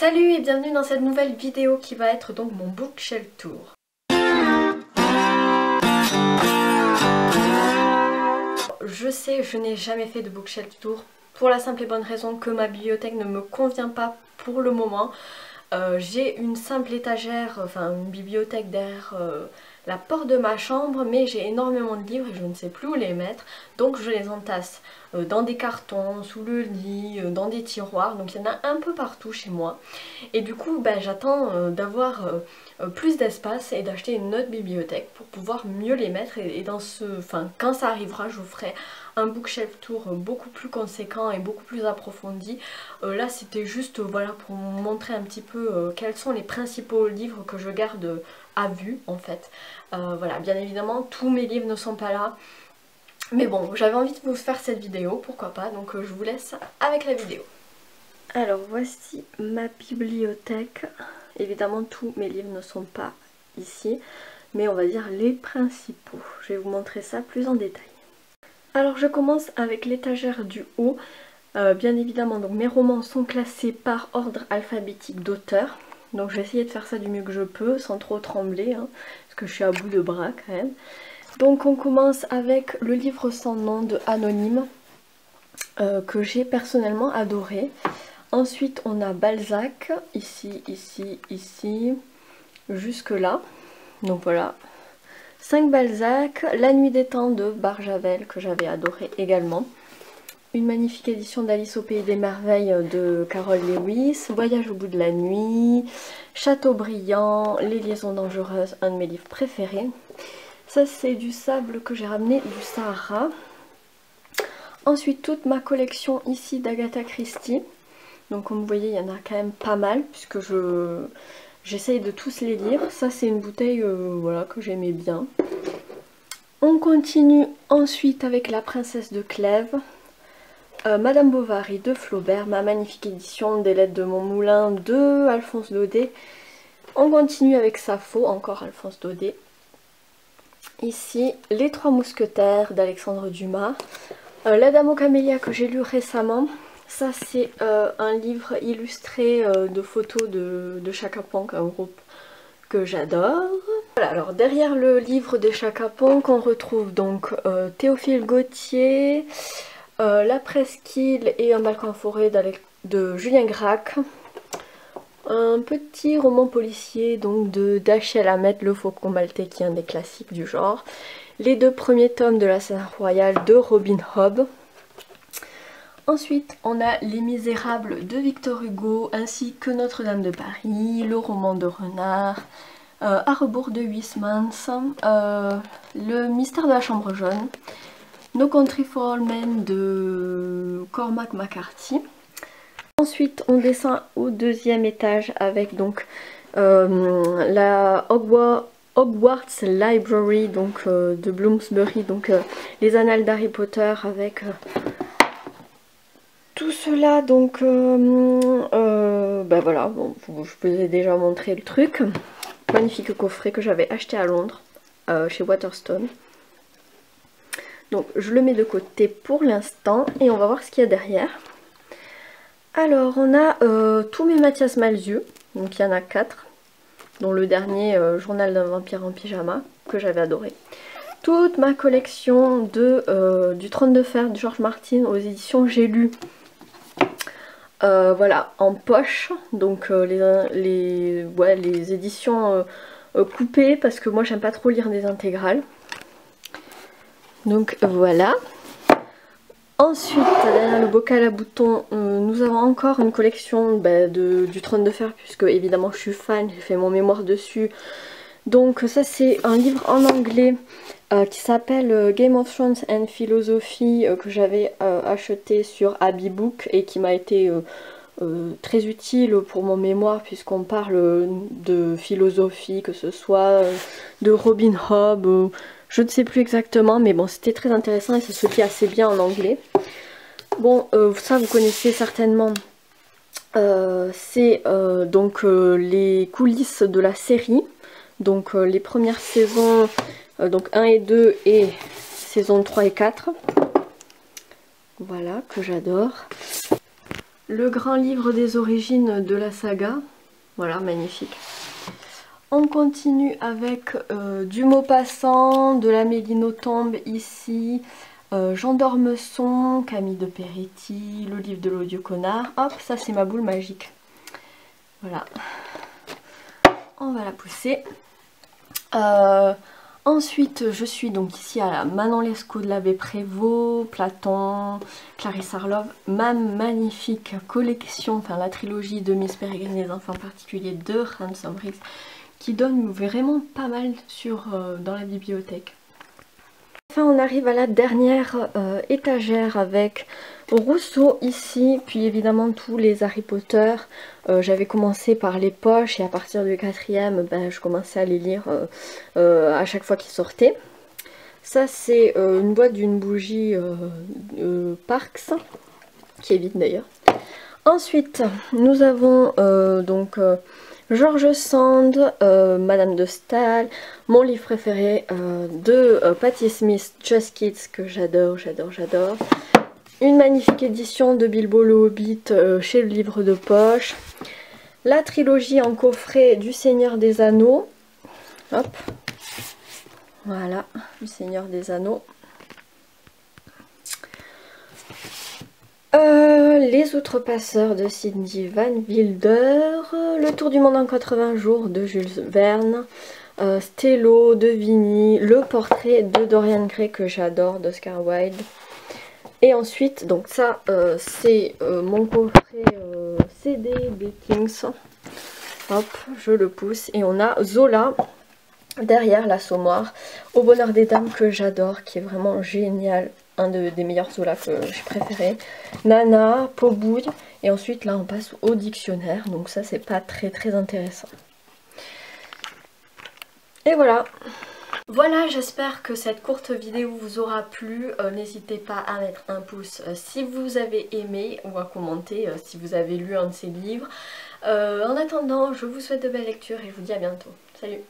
Salut et bienvenue dans cette nouvelle vidéo qui va être donc mon bookshelf tour. Je sais, je n'ai jamais fait de bookshelf tour pour la simple et bonne raison que ma bibliothèque ne me convient pas pour le moment. J'ai une simple étagère, enfin une bibliothèque derrière la porte de ma chambre, mais j'ai énormément de livres et je ne sais plus où les mettre, donc je les entasse dans des cartons, sous le lit, dans des tiroirs, donc il y en a un peu partout chez moi. Et du coup ben, j'attends d'avoir plus d'espace et d'acheter une autre bibliothèque pour pouvoir mieux les mettre, et quand ça arrivera je vous ferai un bookshelf tour beaucoup plus conséquent et beaucoup plus approfondi. Là c'était juste voilà, pour vous montrer un petit peu quels sont les principaux livres que je garde à vue en fait. Voilà, bien évidemment tous mes livres ne sont pas là, mais bon, j'avais envie de vous faire cette vidéo, pourquoi pas, donc je vous laisse avec la vidéo. Alors voici ma bibliothèque, évidemment tous mes livres ne sont pas ici, mais on va dire les principaux, je vais vous montrer ça plus en détail. Alors je commence avec l'étagère du haut. Bien évidemment, donc mes romans sont classés par ordre alphabétique d'auteur, donc je vais essayer de faire ça du mieux que je peux sans trop trembler hein, parce que je suis à bout de bras quand même. Donc on commence avec le livre sans nom de Anonyme que j'ai personnellement adoré. Ensuite on a Balzac, ici, ici, ici, jusque là, donc voilà. 5 Balzac, La nuit des temps de Barjavel que j'avais adoré également. Une magnifique édition d'Alice au pays des merveilles de Carole Lewis, Voyage au bout de la nuit, Châteaubriand, Les liaisons dangereuses, un de mes livres préférés. Ça c'est du sable que j'ai ramené du Sahara. Ensuite toute ma collection ici d'Agatha Christie. Donc comme vous voyez il y en a quand même pas mal puisque j'essaye de tous les lire. Ça c'est une bouteille voilà, que j'aimais bien. On continue ensuite avec La princesse de Clèves. Madame Bovary de Flaubert, ma magnifique édition des lettres de Montmoulin de Alphonse Daudet. On continue avec Sappho, encore Alphonse Daudet. Ici, Les Trois Mousquetaires d'Alexandre Dumas. La Dame aux Camélias que j'ai lu récemment. Ça c'est un livre illustré de photos de Chacaponc, un groupe que j'adore. Voilà, alors derrière le livre de Chacaponc, on retrouve donc Théophile Gautier, La Presqu'île et Un balcon en forêt de Julien Gracq. Un petit roman policier donc de Dashiell Hammett, Le Faucon Maltais, qui est un des classiques du genre. Les 2 premiers tomes de L'Assassin Royal de Robin Hobb. Ensuite on a Les Misérables de Victor Hugo ainsi que Notre-Dame de Paris, Le roman de Renard, À rebours de Huysmans, Le mystère de la chambre jaune, No Country for All Men de Cormac McCarthy. Ensuite on descend au deuxième étage avec donc la Hogwarts Library donc, de Bloomsbury, donc les annales d'Harry Potter avec tout cela donc ben voilà, bon, je vous ai déjà montré le truc. Magnifique coffret que j'avais acheté à Londres chez Waterstone. Donc je le mets de côté pour l'instant et on va voir ce qu'il y a derrière. Alors on a tous mes Mathias Malzieu, donc il y en a 4, dont le dernier Journal d'un vampire en pyjama que j'avais adoré. Toute ma collection du Trône de Fer de George Martin aux éditions J'ai lu, voilà, en poche, donc les éditions coupées parce que moi j'aime pas trop lire des intégrales. Donc voilà. Ensuite, derrière le bocal à boutons, nous avons encore une collection du Trône de Fer, puisque évidemment je suis fan, j'ai fait mon mémoire dessus. Donc ça c'est un livre en anglais qui s'appelle Game of Thrones and Philosophy, que j'avais acheté sur Abibook et qui m'a été très utile pour mon mémoire, puisqu'on parle de philosophie, que ce soit de Robin Hobb, je ne sais plus exactement, mais bon, c'était très intéressant et ça se lit assez bien en anglais. Bon, ça vous connaissez certainement, c'est donc les coulisses de la série, donc les premières saisons, donc 1 et 2 et saison 3 et 4, voilà, que j'adore. Le grand livre des origines de la saga. Voilà, magnifique. On continue avec du Maupassant, de la Mélinotombe ici, Jean d'Ormesson, Camille de Péréti, le livre de l'odieux connard. Hop, ça c'est ma boule magique. Voilà. On va la pousser. Ensuite, je suis donc ici à la Manon Lescaut de l'Abbé Prévost, Platon, Clarisse Harlov, ma magnifique collection, enfin la trilogie de Miss Peregrine et les enfants particuliers de Ransom Briggs, qui donne vraiment pas mal sur, dans la bibliothèque. Enfin, on arrive à la dernière étagère avec Rousseau ici, puis évidemment tous les Harry Potter. J'avais commencé par les poches et à partir du 4e, ben, je commençais à les lire à chaque fois qu'ils sortaient. Ça c'est une boîte d'une bougie Parks, qui est vide d'ailleurs. Ensuite, nous avons donc... George Sand, Madame de Staël, mon livre préféré de Patti Smith, Just Kids, que j'adore, j'adore, j'adore. Une magnifique édition de Bilbo le Hobbit chez le livre de poche. La trilogie en coffret du Seigneur des Anneaux. Hop, voilà, du Seigneur des Anneaux. Les Outrepasseurs de Sydney Van Wilder, Le Tour du Monde en 80 jours de Jules Verne, Stello de Vigny, Le Portrait de Dorian Gray que j'adore d'Oscar Wilde. Et ensuite, donc ça c'est mon coffret CD des Kings. Hop, je le pousse et on a Zola derrière l'Assommoir, Au Bonheur des Dames que j'adore, qui est vraiment génial. Un des meilleurs Zola que j'ai préféré, Nana, Pobouille, et ensuite là on passe au dictionnaire, donc ça c'est pas très intéressant. Et voilà. Voilà, j'espère que cette courte vidéo vous aura plu. N'hésitez pas à mettre un pouce si vous avez aimé, ou à commenter si vous avez lu un de ces livres. En attendant, je vous souhaite de belles lectures et je vous dis à bientôt. Salut!